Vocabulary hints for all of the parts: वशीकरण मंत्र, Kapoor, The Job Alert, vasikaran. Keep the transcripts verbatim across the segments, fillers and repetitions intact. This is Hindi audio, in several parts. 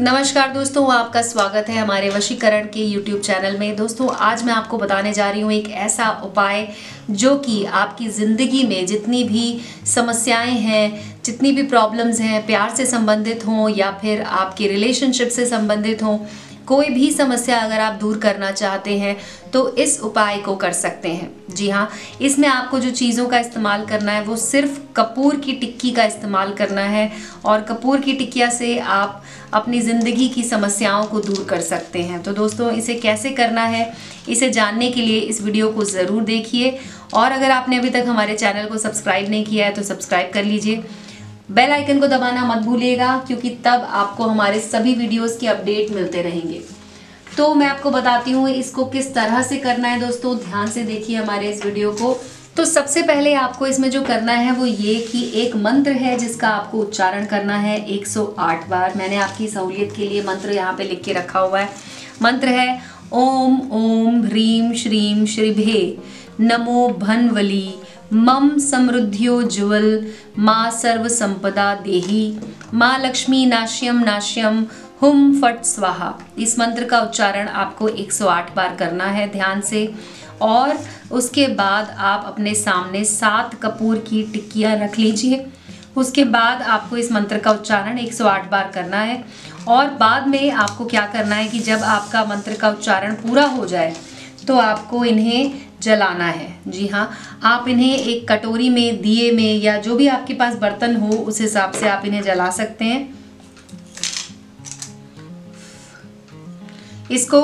नमस्कार दोस्तों, आपका स्वागत है हमारे वशीकरण के यूट्यूब चैनल में। दोस्तों, आज मैं आपको बताने जा रही हूँ एक ऐसा उपाय जो कि आपकी ज़िंदगी में जितनी भी समस्याएं हैं, जितनी भी प्रॉब्लम्स हैं, प्यार से संबंधित हों या फिर आपके रिलेशनशिप से संबंधित हों, कोई भी समस्या अगर आप दूर करना चाहते हैं तो इस उपाय को कर सकते हैं। जी हाँ, इसमें आपको जो चीज़ों का इस्तेमाल करना है वो सिर्फ कपूर की टिक्की का इस्तेमाल करना है और कपूर की टिक्किया से आप अपनी ज़िंदगी की समस्याओं को दूर कर सकते हैं। तो दोस्तों, इसे कैसे करना है, इसे जानने के लिए इस वीडियो को ज़रूर देखिए और अगर आपने अभी तक हमारे चैनल को सब्सक्राइब नहीं किया है तो सब्सक्राइब कर लीजिए। बेल आइकन को दबाना मत भूलिएगा क्योंकि तब आपको हमारे सभी वीडियोस के अपडेट मिलते रहेंगे। तो मैं आपको बताती हूँ इसको किस तरह से करना है। दोस्तों, ध्यान से देखिए हमारे इस वीडियो को। तो सबसे पहले आपको इसमें जो करना है वो ये कि एक मंत्र है जिसका आपको उच्चारण करना है एक सौ आठ बार। मैंने आपकी सहूलियत के लिए मंत्र यहाँ पे लिख के रखा हुआ है। मंत्र है ओम ओम ह्रीम श्रीम श्रीभे नमो भनवली मम समृद्ध्योज्वल माँ सर्व संपदा देहि माँ लक्ष्मी नाश्यम नाश्यम हुम फट स्वाहा। इस मंत्र का उच्चारण आपको एक सौ आठ बार करना है ध्यान से। और उसके बाद आप अपने सामने सात कपूर की टिक्कियाँ रख लीजिए। उसके बाद आपको इस मंत्र का उच्चारण एक सौ आठ बार करना है और बाद में आपको क्या करना है कि जब आपका मंत्र का उच्चारण पूरा हो जाए तो आपको इन्हें जलाना है। जी हाँ, आप इन्हें एक कटोरी में, दिए में या जो भी आपके पास बर्तन हो उस हिसाब से आप इन्हें जला सकते हैं। इसको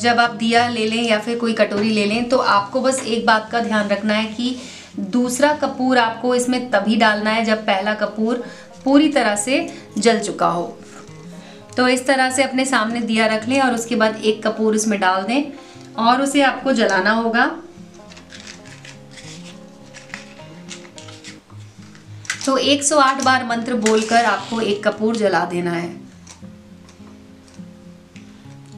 जब आप दिया ले लें या फिर कोई कटोरी ले लें तो आपको बस एक बात का ध्यान रखना है कि दूसरा कपूर आपको इसमें तभी डालना है जब पहला कपूर पूरी तरह से जल चुका हो। तो इस तरह से अपने सामने दिया रख लें और उसके बाद एक कपूर इसमें डाल दें और उसे आपको जलाना होगा। तो एक सौ आठ बार मंत्र बोलकर आपको एक कपूर जला देना है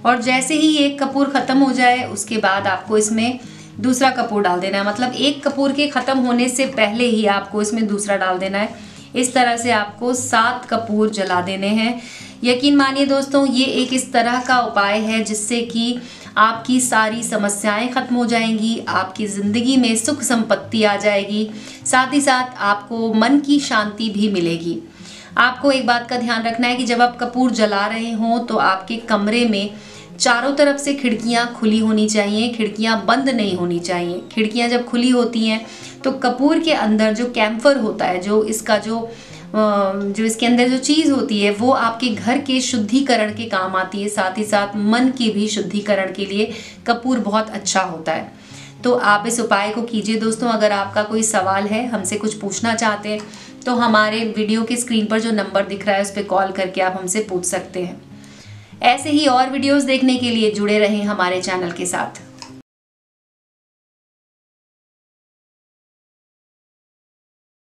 और जैसे ही एक कपूर खत्म हो जाए उसके बाद आपको इसमें दूसरा कपूर डाल देना है। मतलब एक कपूर के खत्म होने से पहले ही आपको इसमें दूसरा डाल देना है। इस तरह से आपको सात कपूर जला देने हैं। यकीन मानिए दोस्तों, ये एक इस तरह का उपाय है जिससे कि आपकी सारी समस्याएं ख़त्म हो जाएंगी, आपकी ज़िंदगी में सुख संपत्ति आ जाएगी, साथ ही साथ आपको मन की शांति भी मिलेगी। आपको एक बात का ध्यान रखना है कि जब आप कपूर जला रहे हों तो आपके कमरे में चारों तरफ से खिड़कियां खुली होनी चाहिए, खिड़कियां बंद नहीं होनी चाहिए। खिड़कियां जब खुली होती हैं तो कपूर के अंदर जो कैम्फर होता है, जो इसका जो जो इसके अंदर जो चीज़ होती है वो आपके घर के शुद्धिकरण के काम आती है, साथ ही साथ मन के भी शुद्धिकरण के लिए कपूर बहुत अच्छा होता है। तो आप इस उपाय को कीजिए। दोस्तों, अगर आपका कोई सवाल है, हमसे कुछ पूछना चाहते हैं तो हमारे वीडियो के स्क्रीन पर जो नंबर दिख रहा है उस पर कॉल करके आप हमसे पूछ सकते हैं। ऐसे ही और वीडियोज़ देखने के लिए जुड़े रहें हमारे चैनल के साथ।